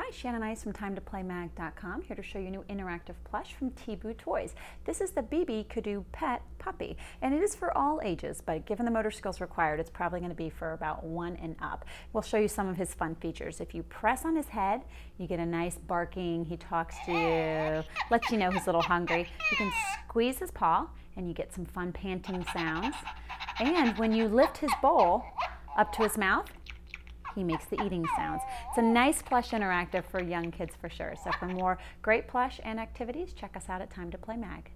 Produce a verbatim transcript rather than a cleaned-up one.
Hi, Shannon Ice from time to play mag dot com, here to show you new interactive plush from Teeboo Toys. This is the B B Kidoo Pet Puppy, and it is for all ages, but given the motor skills required, it's probably going to be for about one and up. We'll show you some of his fun features. If you press on his head, you get a nice barking, he talks to you, lets you know he's a little hungry. You can squeeze his paw, and you get some fun panting sounds. And when you lift his bowl up to his mouth, he makes the eating sounds. It's a nice plush interactive for young kids for sure. So for more great plush and activities, check us out at time to play mag.